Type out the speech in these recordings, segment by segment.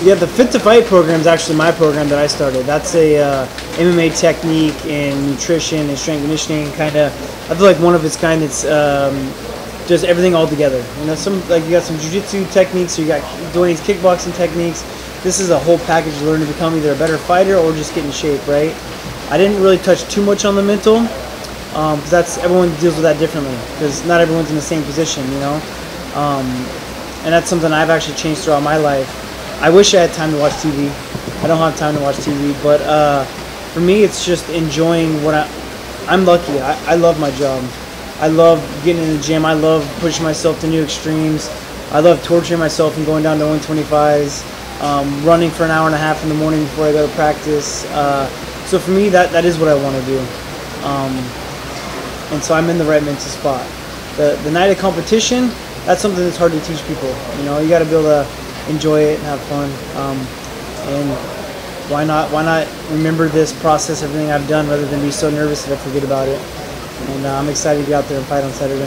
Yeah, the Fit to Fight program is actually my program that I started. That's a MMA technique and nutrition and strength conditioning kind of. I feel like one of its kind. It's just everything all together. You know, some like you got some jiu-jitsu techniques, you got Dwayne's kickboxing techniques. This is a whole package to learn to become either a better fighter or just get in shape, right? I didn't really touch too much on the mental, because that's everyone deals with that differently. Because not everyone's in the same position, you know. And that's something I've actually changed throughout my life. I wish I had time to watch TV. I don't have time to watch TV, but for me, it's just enjoying what I'm lucky. I love my job. I love getting in the gym. I love pushing myself to new extremes. I love torturing myself and going down to 125s, running for an hour and a half in the morning before I go to practice. So for me, that is what I want to do. And so I'm in the right mental spot. The night of competition, that's something that's hard to teach people. You know, you got to be able to enjoy it and have fun, and why not remember this process, everything I've done, rather than be so nervous that I forget about it. And I'm excited to get out there and fight on Saturday.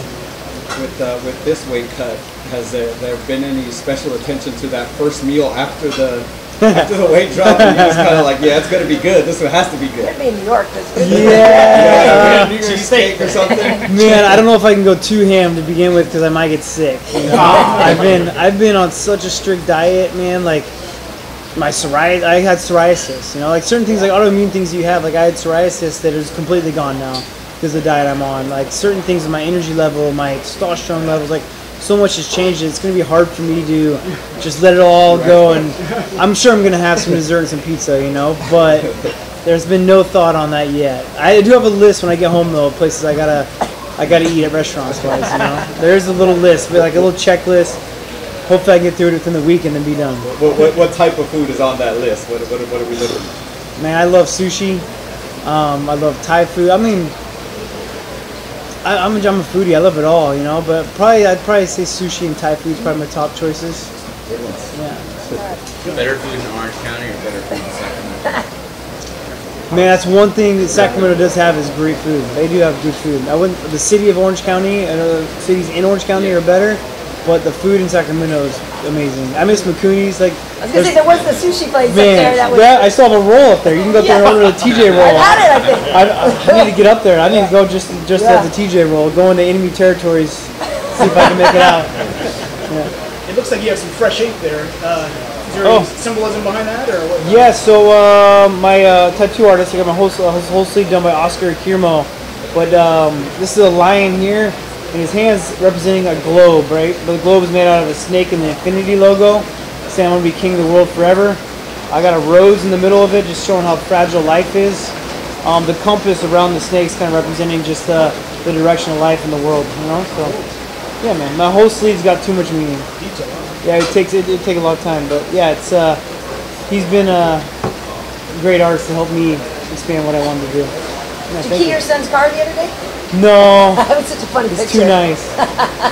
With this weight cut, has there been any special attention to that first meal after the weight drop? And you're just kind of like, yeah, it's going to be good. This one has to be good. It'd be in New York this week. Yeah. New York steak or something. Man, I don't know if I can go too ham to begin with because I might get sick. You know? I've been on such a strict diet, man. Like, I had psoriasis. You know, like certain things, like autoimmune things you have. Like I had psoriasis that is completely gone now because of the diet I'm on. Like certain things, my energy level, my testosterone levels, like. So much has changed. It's going to be hard for me to just let it all go, and I'm sure I'm going to have some dessert and some pizza, you know, but there's been no thought on that yet. I do have a list when I get home, though, of places I gotta eat at restaurants wise, you know. There's a little list, like a little checklist. Hopefully I can get through it within the week and then be done. What type of food is on that list? What are we looking at? Man, I love sushi. I love Thai food. I mean, I'm a foodie. I love it all, you know. But I'd probably say sushi and Thai food is probably my top choices. Yeah. Better food in Orange County or better food in Sacramento? Man, that's one thing that Sacramento does have is great food. They do have good food. The city of Orange County and cities in Orange County are better, but the food in Sacramento is amazing. I miss Makuni's. Like I was gonna say there was the sushi place man, up there that was. Yeah, I still have a roll up there. You can go up there and order the TJ roll. I had it, I think. I need to get up there. I need to go just to have the TJ roll. Go into enemy territories, see if I can make it out. Yeah. It looks like you have some fresh ink there. Is there any symbolism behind that, or what? Yeah. So my tattoo artist, I got my whole sleeve done by Oscar Akirmo, but this is a lion here. And his hand's representing a globe, right? But the globe is made out of a snake and the infinity logo, saying I'm going to be king of the world forever. I got a rose in the middle of it, just showing how fragile life is. The compass around the snake's kind of representing just the direction of life in the world, you know? So, yeah, man, my whole sleeve's got too much meaning. Yeah, it takes a lot of time, but yeah, it's he's been a great artist to help me expand what I wanted to do. Yeah, did you key your son's car the other day? No. That was such a funny picture. It's too nice.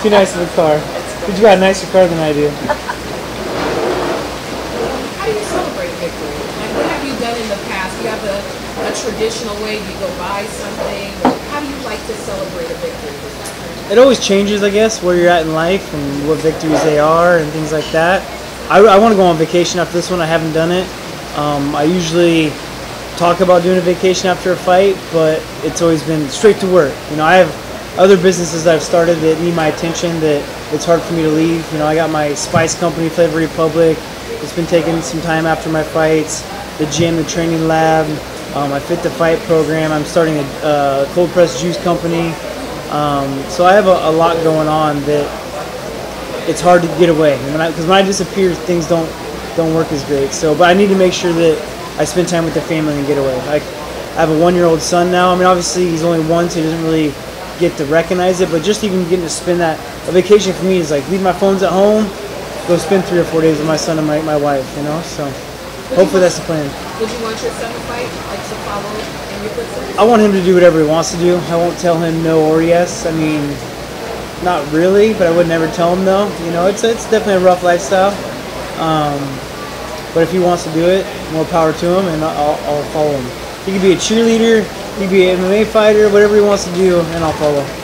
Too nice of a car. But you got a nicer car than I do. How do you celebrate victory? And what have you done in the past? Do you have a traditional way? Do you go buy something? How do you like to celebrate a victory? It always changes, I guess, where you're at in life and what victories they are and things like that. I want to go on vacation after this one. I haven't done it. I usually talk about doing a vacation after a fight, but it's always been straight to work. You know, I have other businesses that I've started that need my attention that it's hard for me to leave. You know, I got my spice company, Flavor Republic. It's been taking some time after my fights. The gym, the training lab, my Fit to Fight program. I'm starting a cold pressed juice company. So I have a lot going on that it's hard to get away. Because when I disappear, things don't work as great. So, but I need to make sure that I spend time with the family and get away. I have a one-year-old son now. I mean, obviously he's only one, so he doesn't really get to recognize it, but just even getting to spend that, a vacation for me is like, leave my phones at home, go spend 3 or 4 days with my son and my wife, you know, so hopefully that's the plan. Would you want your son to fight, like to follow in your footsteps? I want him to do whatever he wants to do. I won't tell him no or yes. I mean, not really, but I would never tell him no. You know, it's definitely a rough lifestyle. But if he wants to do it, more power to him, and I'll follow him. He could be a cheerleader, he could be an MMA fighter, whatever he wants to do, and I'll follow.